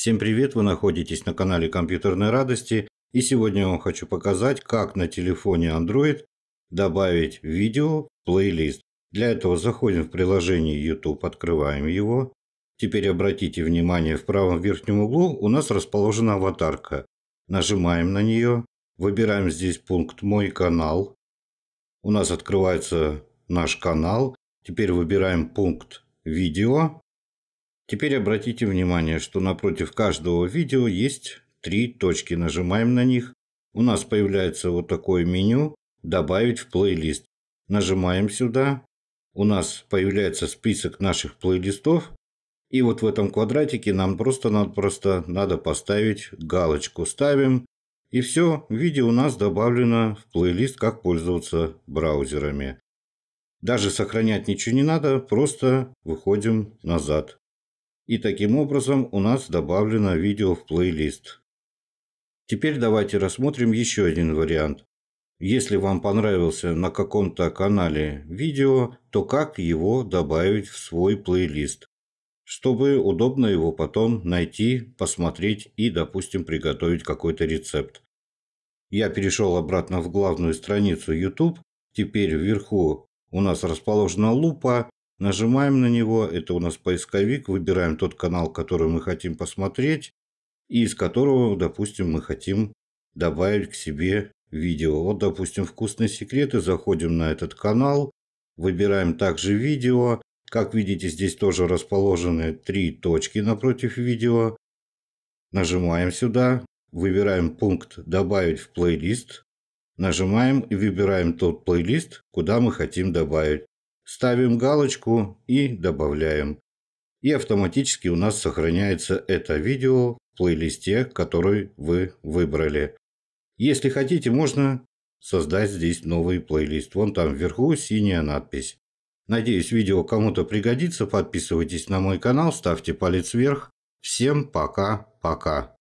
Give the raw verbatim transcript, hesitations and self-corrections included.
Всем привет! Вы находитесь на канале Компьютерной Радости, и сегодня я вам хочу показать, как на телефоне Android добавить видео в плейлист. Для этого заходим в приложение YouTube, открываем его. Теперь обратите внимание, в правом верхнем углу у нас расположена аватарка. Нажимаем на нее, выбираем здесь пункт «Мой канал». У нас открывается наш канал. Теперь выбираем пункт «Видео». Теперь обратите внимание, что напротив каждого видео есть три точки. Нажимаем на них. У нас появляется вот такое меню «Добавить в плейлист». Нажимаем сюда. У нас появляется список наших плейлистов. И вот в этом квадратике нам просто-напросто надо поставить галочку. Ставим. И все, видео у нас добавлено в плейлист «Как пользоваться браузерами». Даже сохранять ничего не надо, просто выходим назад. И таким образом у нас добавлено видео в плейлист. Теперь давайте рассмотрим еще один вариант. Если вам понравился на каком-то канале видео, то как его добавить в свой плейлист, чтобы удобно его потом найти, посмотреть и, допустим, приготовить какой-то рецепт. Я перешел обратно в главную страницу YouTube. Теперь вверху у нас расположена лупа. Нажимаем на него, это у нас поисковик, выбираем тот канал, который мы хотим посмотреть, и из которого, допустим, мы хотим добавить к себе видео. Вот, допустим, «Вкусные секреты», заходим на этот канал, выбираем также видео. Как видите, здесь тоже расположены три точки напротив видео. Нажимаем сюда, выбираем пункт «Добавить в плейлист», нажимаем и выбираем тот плейлист, куда мы хотим добавить. Ставим галочку и добавляем. И автоматически у нас сохраняется это видео в плейлисте, который вы выбрали. Если хотите, можно создать здесь новый плейлист. Вон там вверху синяя надпись. Надеюсь, видео кому-то пригодится. Подписывайтесь на мой канал, ставьте палец вверх. Всем пока-пока.